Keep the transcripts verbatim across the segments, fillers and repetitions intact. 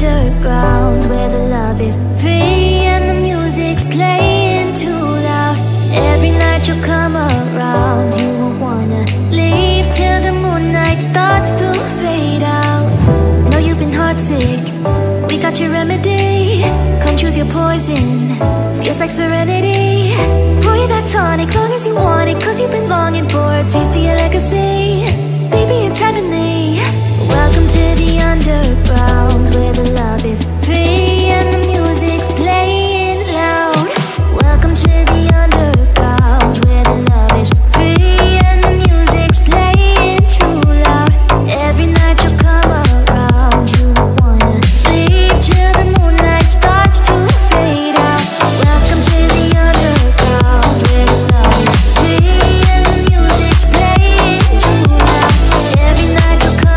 underground, where the love is free and the music's playing too loud. Every night you'll come around, you won't wanna leave till the moonlight starts to fade out. Know you've been heartsick, we got your remedy. Come choose your poison, feels like serenity. Pour you that tonic, long as you want it, cause you've been longing for a taste of your legacy. Baby, it's heavenly. Welcome to the underground, where the love is free and the music's playing loud. Welcome to the underground, where the love is free and the music's playing too loud. Every night you'll come around, you won't wanna leave till the moonlight starts to fade out. Welcome to the underground, where the love is free and the music's playing too loud. Every night you'll come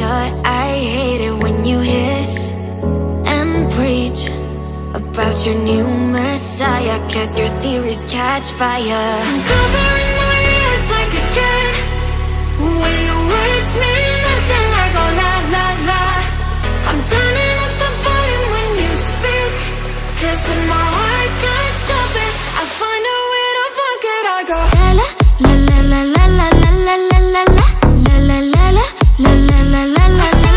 shot. I hate it when you hiss and preach about your new messiah, 'cause your theories catch fire. I'm covering my ears like a kid when your words mean nothing. I go la la la. I'm turning up the volume when you speak, 'cause in my heart can't stop it. I find a way to fuck it. I go la la la la la la la la la la la la la la la la la la la la la. I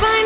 find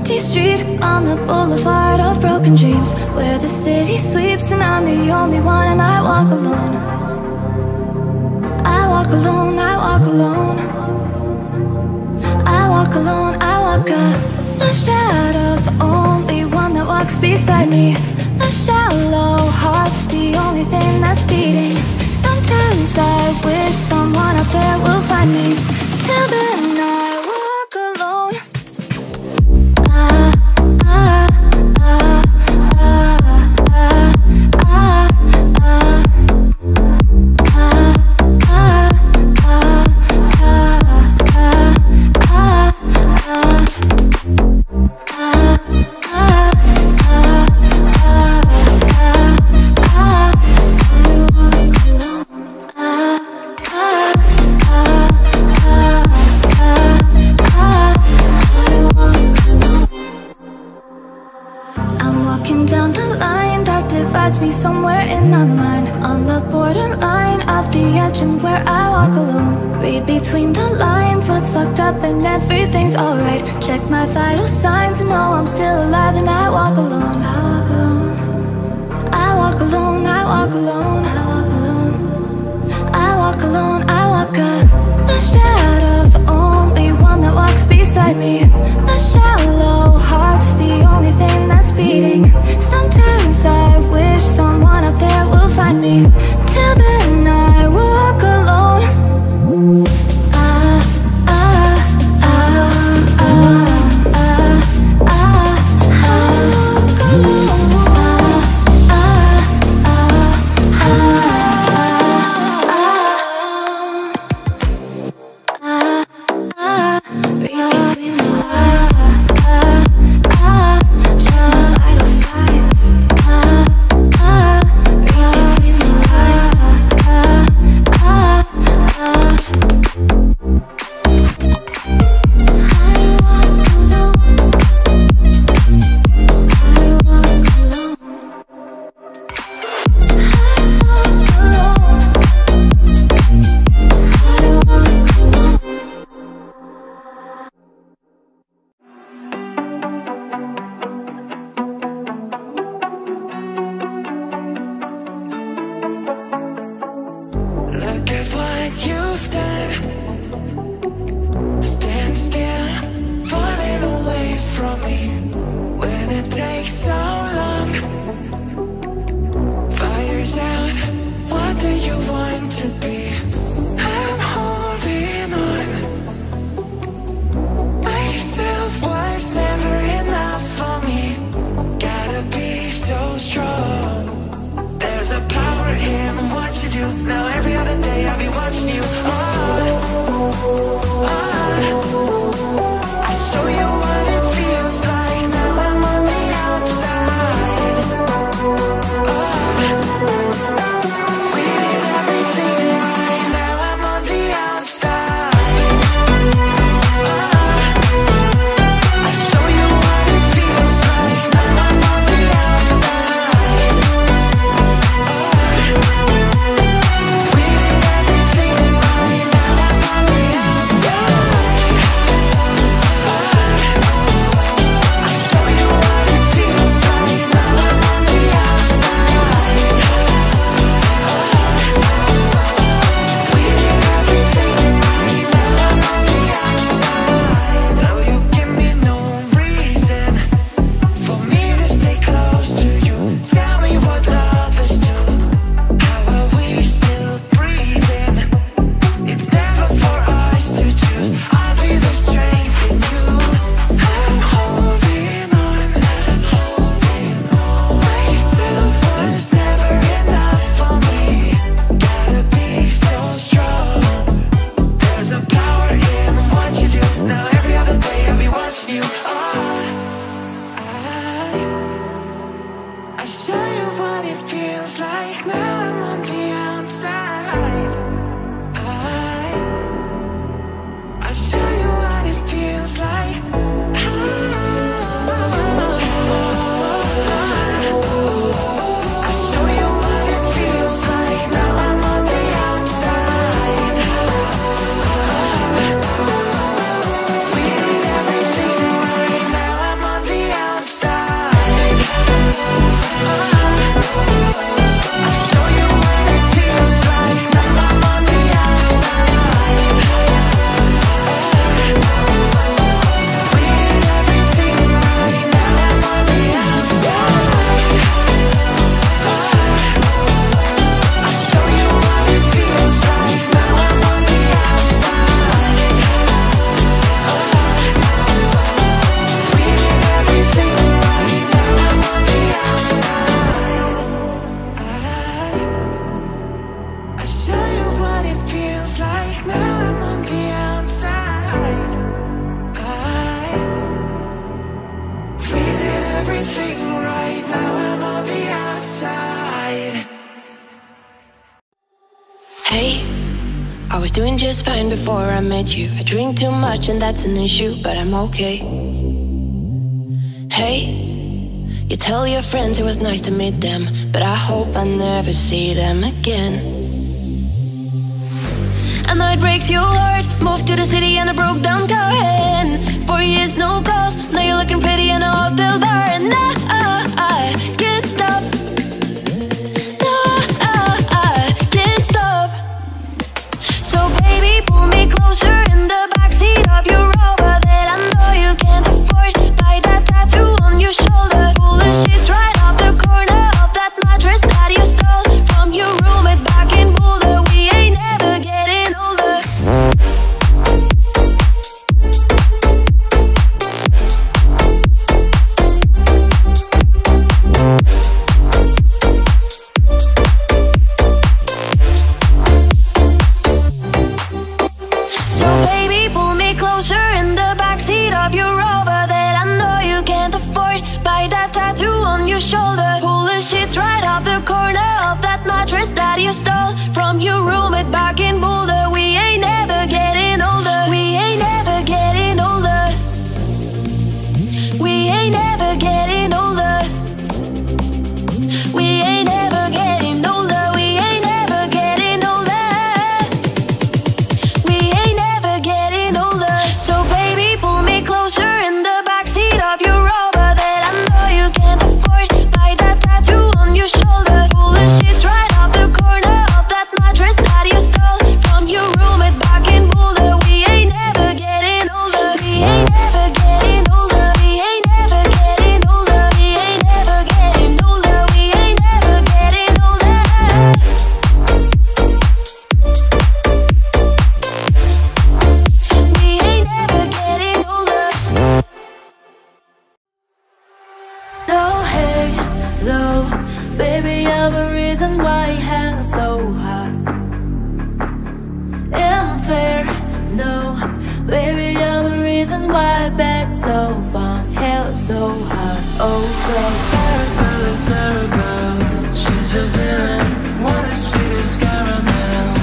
empty street on the boulevard of broken dreams, where the city sleeps and I'm the only one, and I walk alone. I walk alone, I walk alone. I walk alone, I walk up. My shadow's the only one that walks beside me. My shallow heart's the only thing that's beating. Sometimes I wish someone up there will find me. Till then I walk alone. I, I, I, I, I, I, I. I show you what it feels like. Now I'm on the outside. everything right. Now I'm on the outside. Hey, I was doing just fine before I met you. I drink too much and that's an issue, but I'm okay. Hey, you tell your friends it was nice to meet them, but I hope I never see them again. I know it breaks your heart. Moved to the city and I broke down car, and four years no calls. Now you're looking pretty in a hotel bar, and I, I, I can't stop. No, I, I can't stop. So baby, pull me closer in the backseat of your Rover that I know you can't afford. Buy that tattoo on your shoulder. Shit right off the corner of that mattress that you stole from your roommate back in Boulder. We ain't ever getting older. So baby, pull me closer in the backseat of your Rover that I know you can't afford. Buy that tattoo on your shoulder. Pull the shit right off the corner of that mattress that you stole from your roommate back in Boulder. We ain't ever getting older. We ain't ever getting older. We ain't ever getting older. We ain't ever getting older. We ain't ever getting older. We ain't ever getting older. So baby, pull me closer in the backseat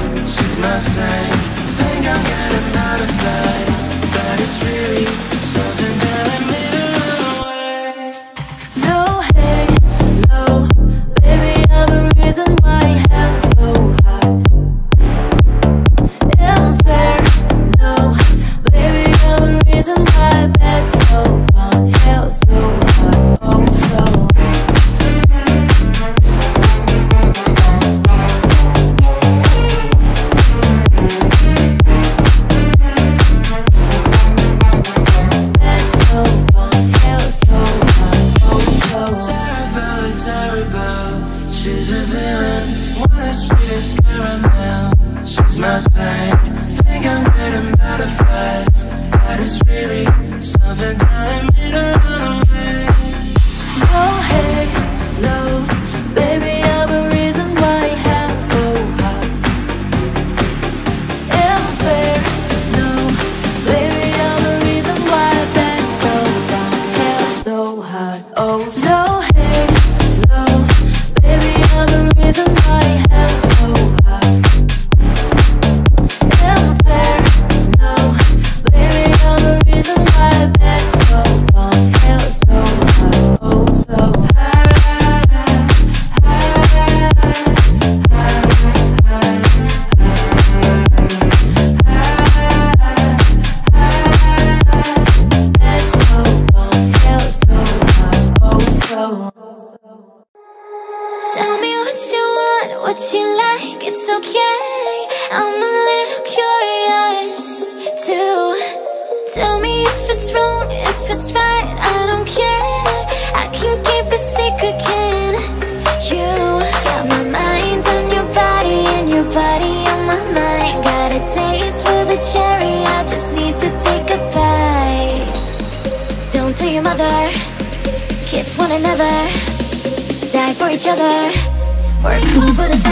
of your Rover. Something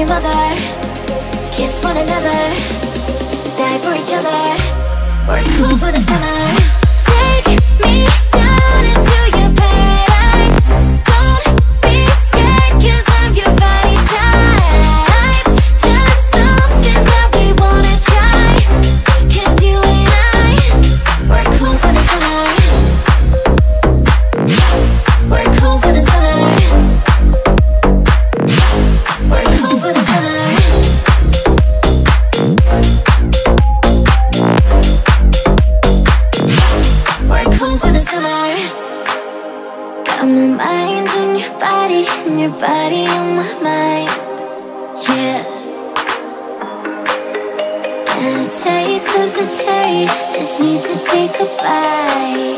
your mother, kiss one another, die for each other, we're cool for the summer. Take me down into your paradise, don't be scared cause I'm your body type, just something that we wanna try, cause you and I, we're cool for the summer. We're cool for the summer. Body on my mind, yeah. Got a taste of the cherry, just need to take a bite.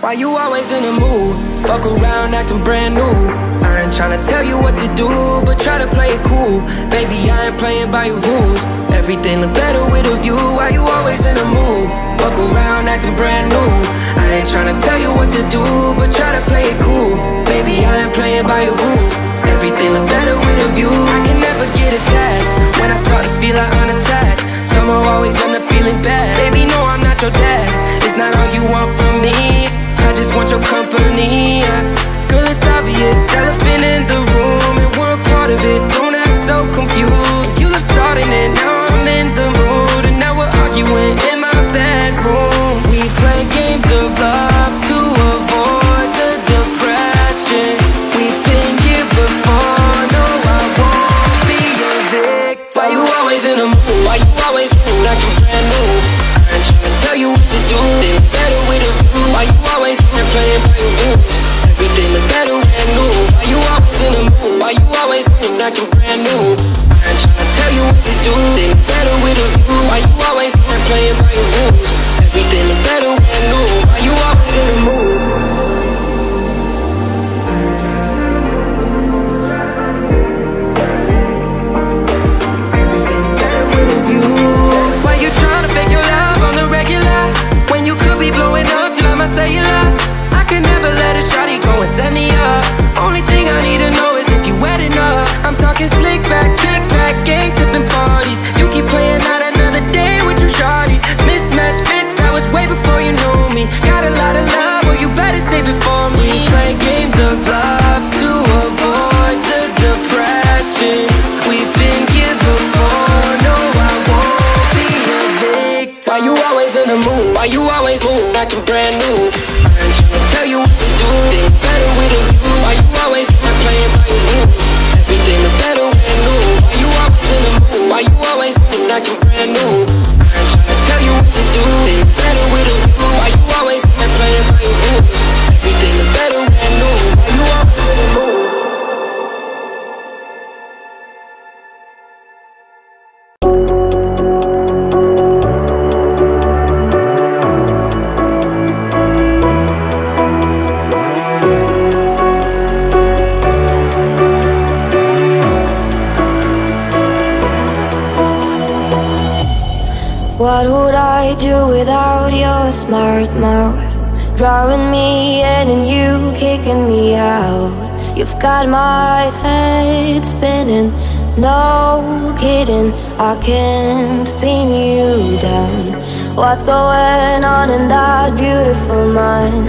Why you always in the mood? Fuck around acting brand new. I ain't tryna tell you what to do, but try to play it cool. Baby, I ain't playing by your rules. Everything look better with a view. Why you always in the mood? Fuck around acting brand new. I ain't tryna tell you what to do, but try to play it cool. Baby, I ain't playing by your rules. Everything look better with a view. I can never get attached when I start to feel like unattached. Somehow always end up feeling bad. Baby, no, I'm not your dad. It's not all you want from me. I just want your company, yeah. Girl, it's obvious, elephant in the room, and we're a part of it, don't act so confused. You love starting it, now I'm in the mood, and now we're arguing in my bedroom. We play games of love to avoid the depression. We've been here before, no, I won't be a victim. Why you always in a mood? Why you always mood like you're brand new? I ain't trying to tell you what to do, then better with a view. Why you always playing by your rules? Everything look better when new. Why you always in the mood? Why you always mood like you're brand new? I ain't tryna tell you what to do, then better with a view. Why you always playing by your rules? Everything look better when new. Why you always in the mood? Everything look better with a view. Why you tryna fake your love on the regular when you could be blowing up till I'm a cellular? Let a shawty go and set me up. Only thing I need to know is if you wet enough. I'm talking slick back, kick back, gang sipping parties. You keep playing out another day with your shawty. Mismatch, bitch, that was way before you knew me. Got a lot of love, well you better save it for me. We play games of love to avoid the depression. We've been here before, no I won't be a victim. Why you always in the mood? Why you always move like you're brand new? Tell you what to do, then better with a view. Why you always not playing by your rules? Everything look better when new. Why you always in the mood? Why you always think like you're brand new? I ain't tryna tell you what to do, then better with a view. Why you always not playing by your rules? Everything look better when new. Why you always in the mood? What would I do without your smart mouth? Drawing me in and you kicking me out. You've got my head spinning, no kidding. I can't pin you down. What's going on in that beautiful mind?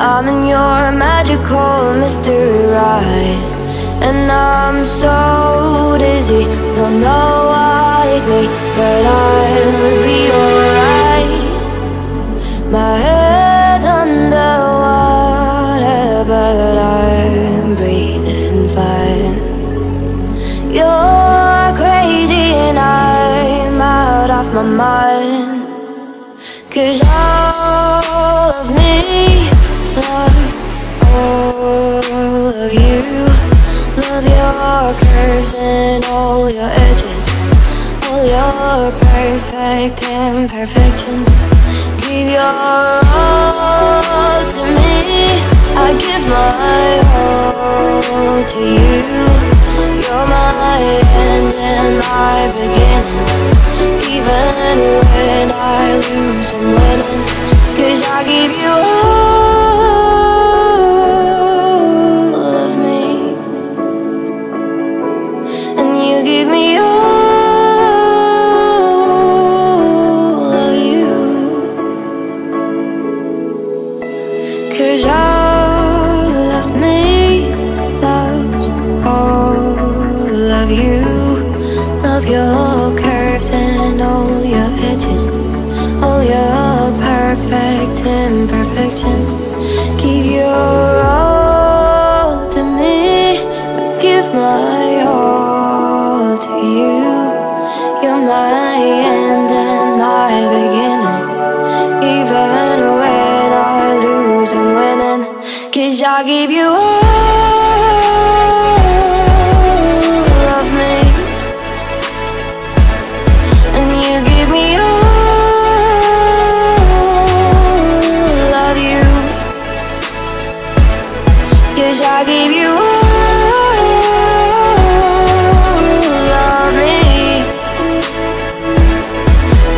I'm in your magical mystery ride. And I'm so dizzy, don't know why it me, but I'll be alright. My head's underwater, but I'm breathing fine. You're crazy and I'm out of my mind. 'Cause all of me loves all of you. Love your curves and all your edges, all your perfect imperfections. Give your all to me, I give my all to you. You're my end and my beginning, even when I lose and winning. 'Cause I give you all out. You're all to me. I give my all to you. You're my end and my beginning, even when I lose, I'm winning. Cause I give you all of me, and you give me all. Cause I gave you all of me,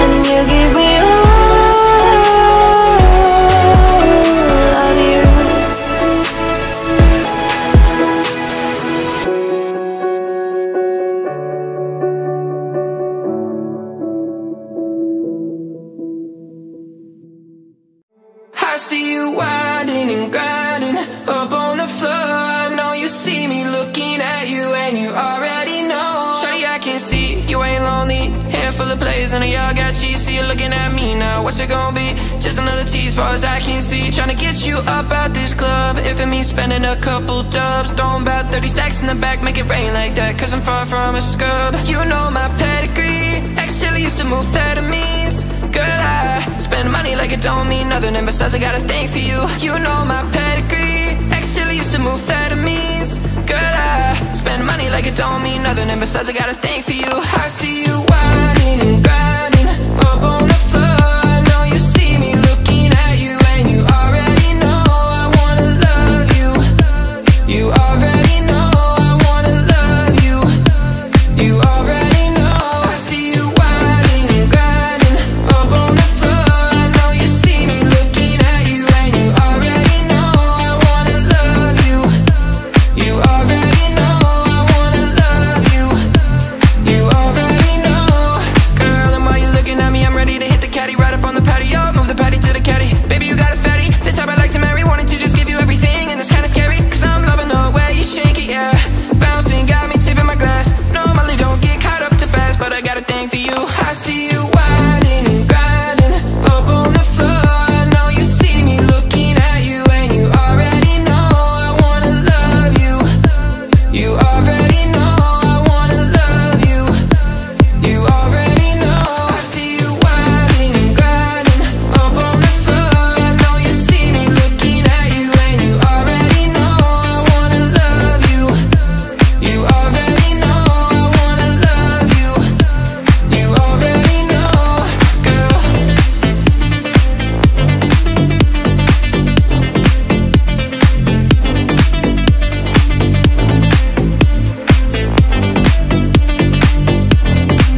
and you give me all of you. I see you winding and grinding up on the floor. I know you see me looking at you, and you already know. Shawty, I can see you ain't lonely. Hair full of plays, and y'all got cheese. See you looking at me now. What's it gonna be? Just another tease, far as I can see. Tryna get you up out this club. If it means spending a couple dubs, throwing about thirty stacks in the back, make it rain like that. Cause I'm far from a scrub. You know my pedigree. Ex-Chilly used to move amphetamines. Girl, I spend money like it don't mean nothing, and besides, I got a thing for you. You know my pedigree. Ex-Chilly used to move amphetamines. Girl, I spend money like it don't mean nothing, and besides, I got a thing for you. I see you winding and grinding up on the floor. I know you see me looking at you, and you already know I wanna love you. You already know I wanna love you. You already know. I see you winding and grinding up on the floor. I know you see me looking at you, and you already know I wanna love you. You already know I wanna love you. You already know. Girl, and while you're looking at me, I'm ready to hit the caddy right up on the patio. Move the patty to the caddy. Baby, you got a fatty. This type I like to marry. Wanted to just give you everything, and it's kinda scary. Cause I'm loving the way you shake it, yeah. Bouncing, got me tipping my glass. Normally don't get caught up too fast, but I got a thing for you. I see you winding and grinding up on the floor. I know you see me looking at you, and you already know I wanna love you. You already know I wanna love you. You already know. I see you winding and grinding up on the floor. I know you see me looking at you, and you already know I wanna love you. You already know I wanna love you. You already know, girl. You already know, girl.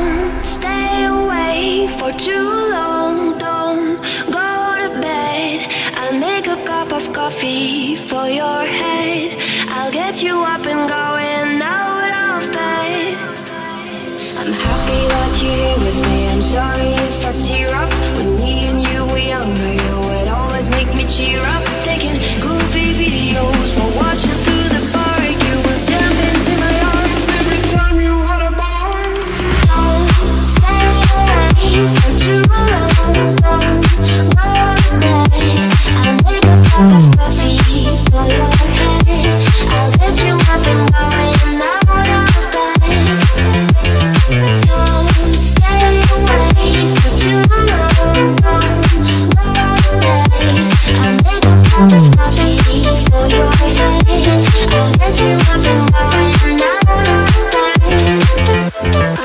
Don't stay awake for too long. Don't go to bed. I'll make a cup of coffee for your head. I'll get you up and going out of bed. I'm happy that you're here with me. I'm sorry if I tear up. When me and you were younger, you would always make me cheer up. Taking goofy videos while watching through the bar. You would jump into my arms every time you had a bar. Don't stay away for too long. Don't go to bed. I'll make a cup of coffee for your head. I'll get you up and going out of bed. Don't stay away for too long. Don't go to bed. I'll make a cup of coffee for your head. I'll get you up and going out of bed. I don't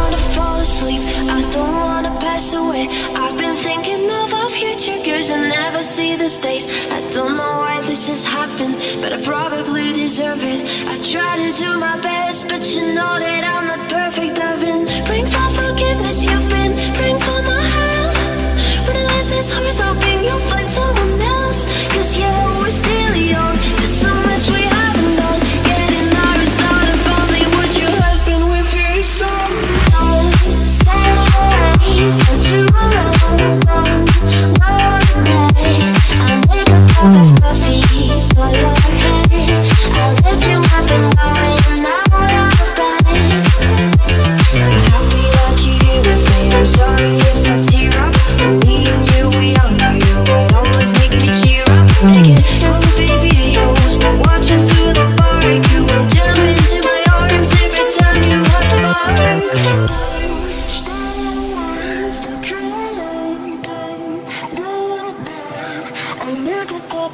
wanna fall asleep, I don't wanna pass away. I've been thinking of our future, cause I never see these days. I don't know why this has happened, but I probably deserve it. I try to do my best, but you know that I'm not perfect. I've been praying for forgiveness, you've been praying for my health. When I leave this earth, hoping you'll find someone else. Cause yeah, we're still young, there's so much we haven't done. Getting our start a family, would your husband with your son? Don't stay away for too long. Don't go to bed. I'll make a cup of coffee for your head. I'll get you up and going out of bed. I'm happy that you're here with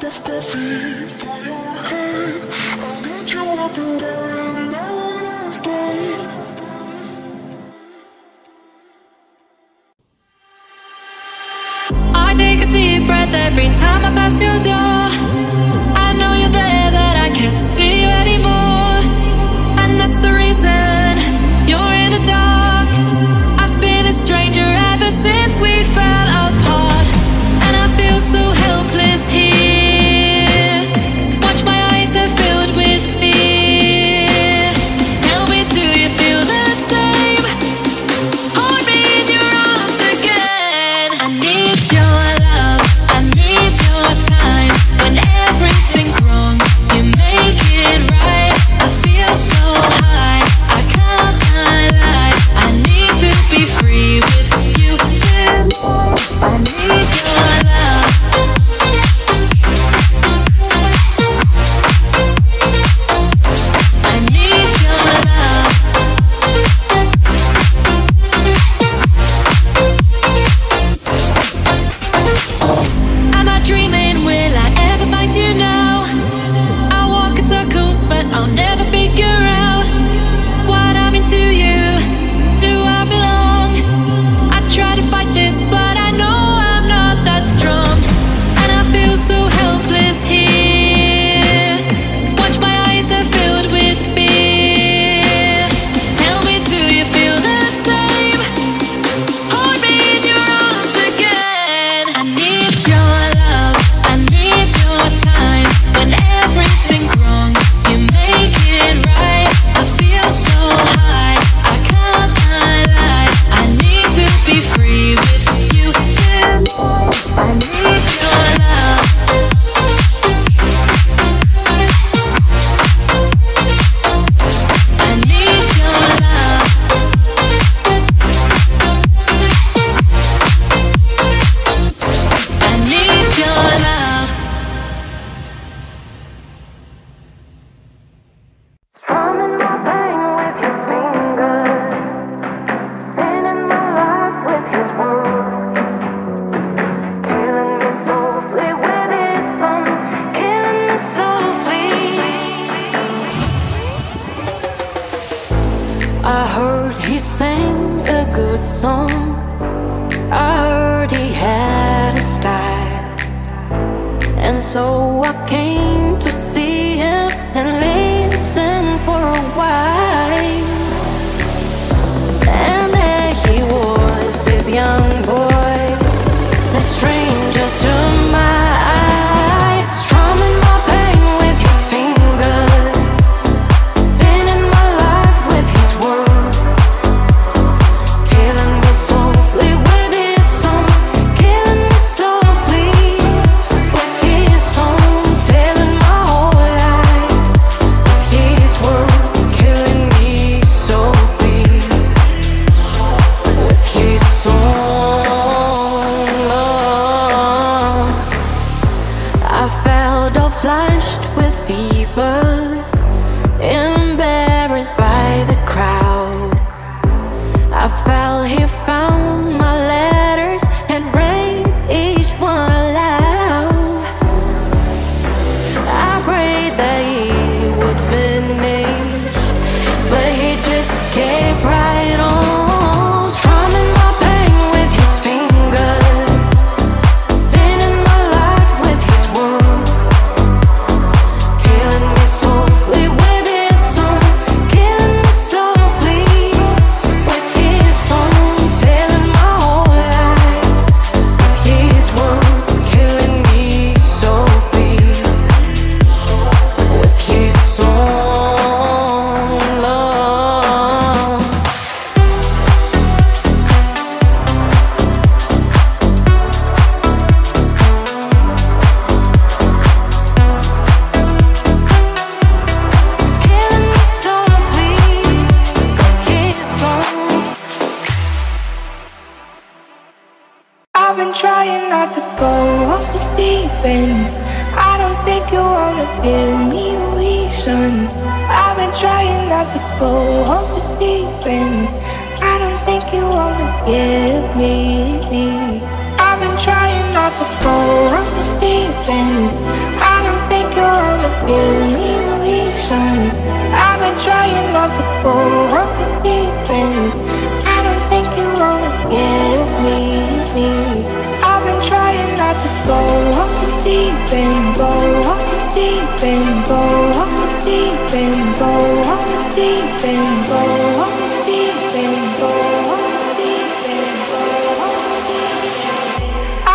cup of coffee for your head. I'll get you up and down, down after. I take a deep breath every time I pass your door. I know you're there, but I can't see you anymore. And that's the reason you're in the dark. I've been a stranger ever since we fell apart, and I feel so helpless here. Watch, my eyes are filled with fear. Tell me, do you feel the same? Hold me in your arms again. I need your love, I need your time. When everything's wrong, you make it right. I feel so high, I can't lie. I need to be free with you. I need your love. I need your love. Am I dreaming? Will I ever find you now? I walk in circles, but I'll never figure out what I'm into you. Do I belong? I try to fight this, but I know I'm not that strong, and I feel so helpless here. Watch, my eyes are filled with fear. Tell me, do you feel the same? Hold me in your arms again. I need your love, I need your time. When everything's wrong, you make it right. I feel so high, I can't lie. I need to be free with you. I need your love. I need your love. I need your love. Thumbing my pain with his fingers, sinning my life with his words, killing me softly with his song, killing me softly. I heard he sang a good song. I heard he had a style, and so I came to see him and listen for a while. And there he was, this young boy, a stranger to my eyes, strumming my pain with his fingers, sinning my life with his words, killing me softly with his song, killing me softly with his song, telling my whole life with his words, killing me softly with his song. I felt all flushed with fever, embarrassed by the crowd. I felt he found my letters and read each one aloud. I prayed that he would finish, but he just kept right on, strumming my pain with his fingers, sinning my life with his words, killing me softly with his song, killing me softly with his song, telling my whole life with his words, killing me softly with his song, love. Killing me softly with his song. I've been trying not to go off the deep end. I don't think you wanna give me a reason. I've been trying not to go off the deep end. I don't think you wanna give me. I've been trying not to go off the deep end. door again, need a reason. I've been trying not to go up the deep end. I don't think you wanna get me, me. I've been trying not to go up the deep end, go up the deep end, go up the deep end, go up the deep end, go up the deep end, go up the deep end, go up the deep end.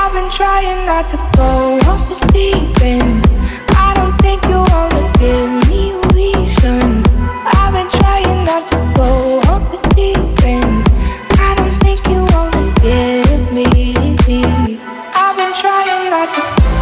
I've been trying not to go up the deep end. I don't think you wanna give me a reason. I've been trying not to go up the deep end. I don't think you wanna give me. I've been trying not to. Who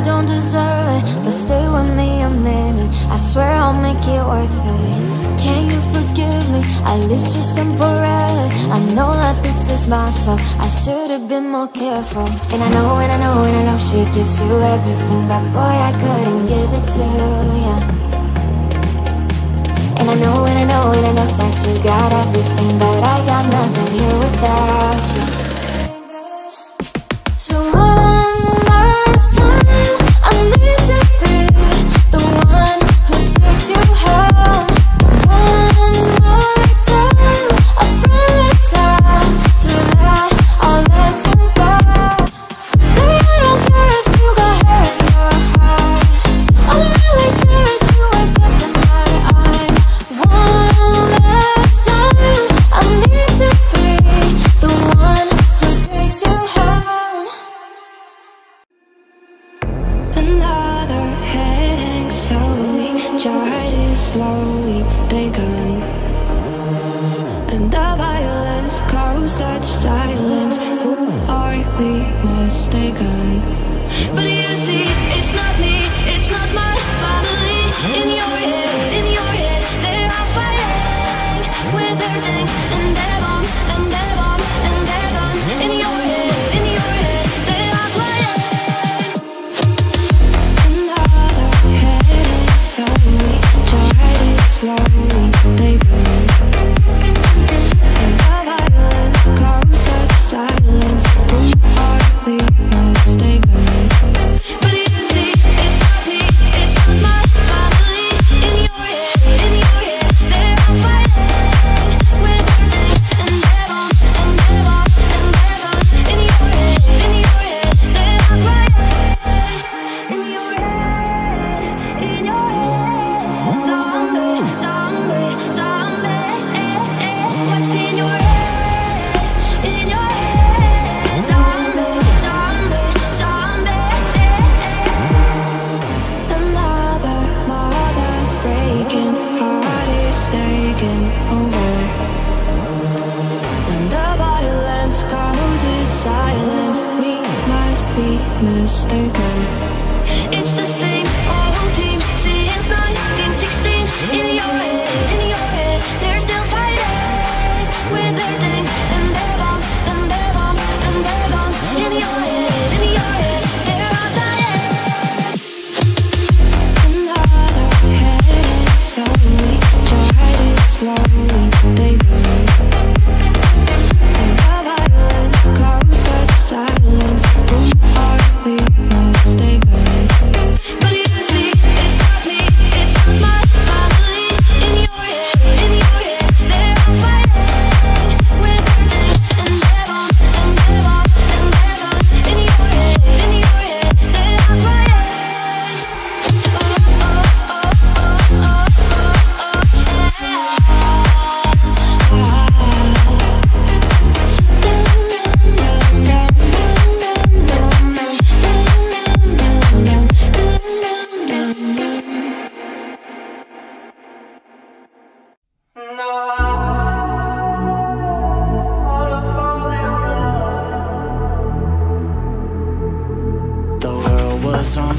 I don't deserve it, but stay with me a minute. I swear I'll make it worth it. Can you forgive me? At least just temporarily. I know that this is my fault. I should have been more careful. And I know, and I know, and I know she gives you everything, but boy, I couldn't give it to you. And I know, and I know, and I know that you got everything, but I got nothing here without you.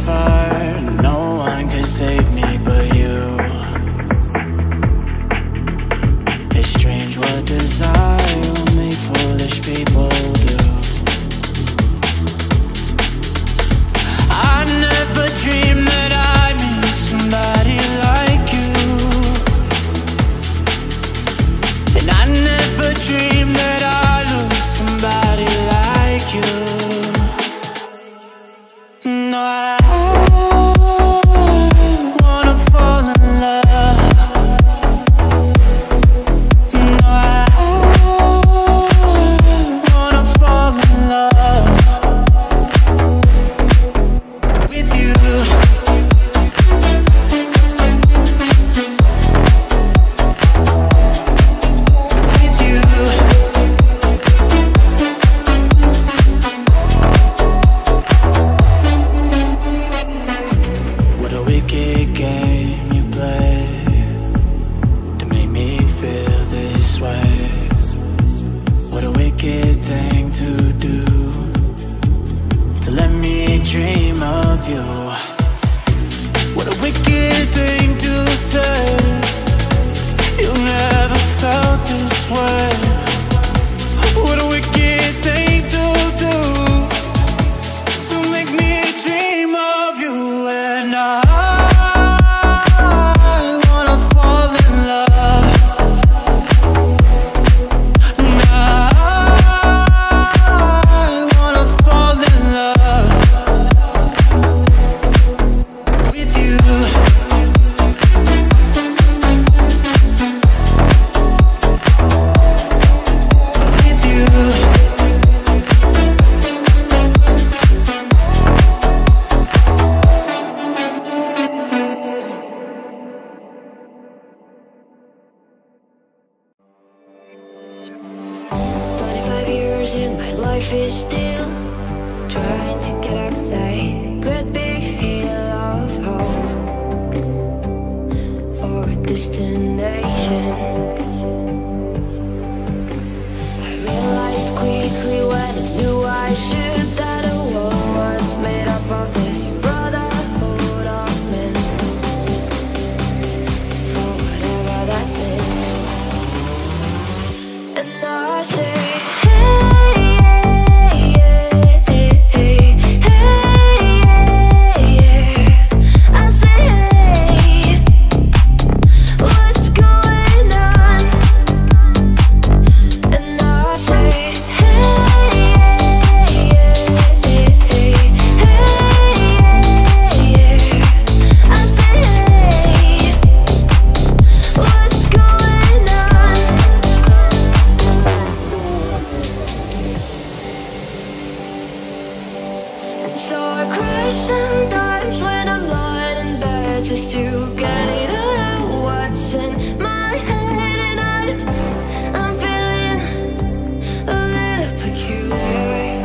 I you. What a wicked thing to say. You never felt this way. What a wicked thing to do, to make me dream of you. And I in my life is still trying to get out of that great big hill of hope for a destination. I realized quickly when I knew I should that a world was made up of this brotherhood of men, for whatever that means. And now I say, so I cry sometimes when I'm lying in bed, just to get it out what's in my head. And I'm, I'm feeling a little peculiar.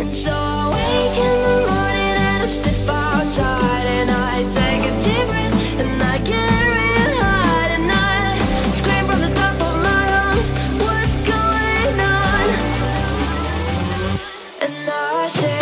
And so I wake in the morning and I step outside, and I take a deep breath and I get real high, and I scream from the top of my lungs, what's going on? I say,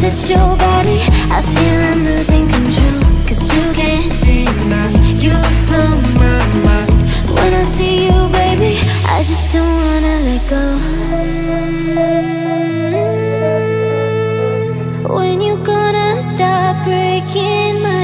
touch your body, I feel I'm losing control, 'cause you can't deny, you blow my mind. When I see you, baby, I just don't wanna let go. When you gonna stop breaking my